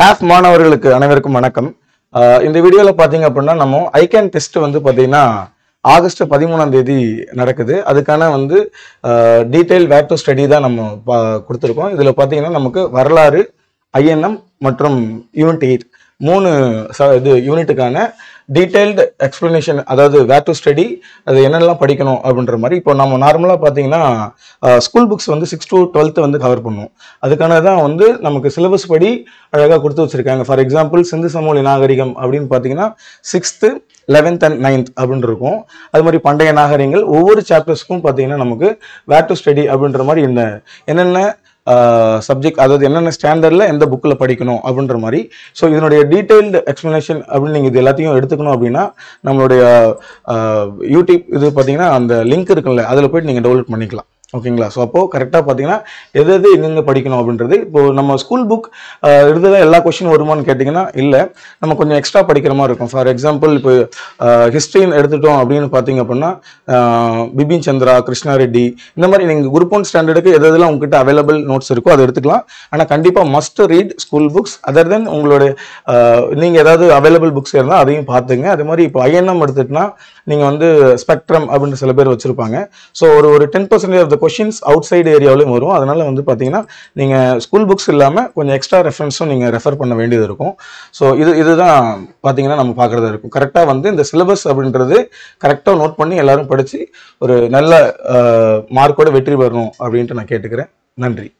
Half மாணவர்களுக்கு அனைவருக்கும் வணக்கம் இந்த வீடியோல பாத்தீங்க அப்படினா நம்ம ஐ கேன் டெஸ்ட் வந்து பாத்தீனா ஆகஸ்ட் 13ஆம் தேதி நடக்குது அதுக்கான வந்து டீடைல் வேர் டு ஸ்டடி தான் நம்ம கொடுத்திருக்கோம் இதுல பாத்தீங்கன்னா நமக்கு வரலாறு ஐஎன்எம் மற்றும் யூனிட் 8 மூணு இது யூனிட்டுக்கான டீடைல்ட் எக்ஸ்பிளனேஷன் அதாவது வேர் டு ஸ்டடி அது என்னெல்லாம் படிக்கணும் அப்படின்ற மாதிரி இப்போ நாம நார்மலா பாத்தீங்கன்னா ஸ்கூல் புக்ஸ் வந்து 6 to 12th வந்து கவர் பண்ணுவோம் அதுக்கான தான் வந்து நமக்கு சிலபஸ் படி அழகா கொடுத்து வச்சிருக்காங்க ஃபார் எக்ஸாம்பிள் சிந்து சமவெளி நாகரிகம் அப்படினு பாத்தீங்கன்னா 6th 11th and 9th அப்படினு இருக்கும் அது மாதிரி பண்டைய நாகரிகங்கள் ஒவ்வொரு சாப்டர்ஸ்க்கும் பாத்தீங்கன்னா நமக்கு வேர் டு ஸ்டடி அப்படின்ற மாதிரி இந்த என்னென்ன subject other than a standard and the book la padikano abundra mari. So you know detailed explanation abunding the Latino Edukano Bina Namode YouTube Patina and the link other pitting and old manicla. Okay, so correcta patina, either the Padikano Abundra, so Nama school book either question or one catina illa Namakon extra particular. For example, history in Editha Abdin Pathingapana, Bibin Chandra, Krishna Reddy, number in group on standard available notes and a Kandipa must read school books other than Unglode available books here, Pathanga, the Mari Payana Murtana, Ning on the spectrum Abund celebrate Churpanga. So 10% of the questions outside area la varum adanal vandu pathina neenga school books illama konja extra reference neenga refer panna vendiyad irukum so idu da pathina namu paakradha irukum correcta vandu inda syllabus abindrathu correcta note panni ellarum padichi oru nalla mark oda vetri varanum abindra na ketukren nandri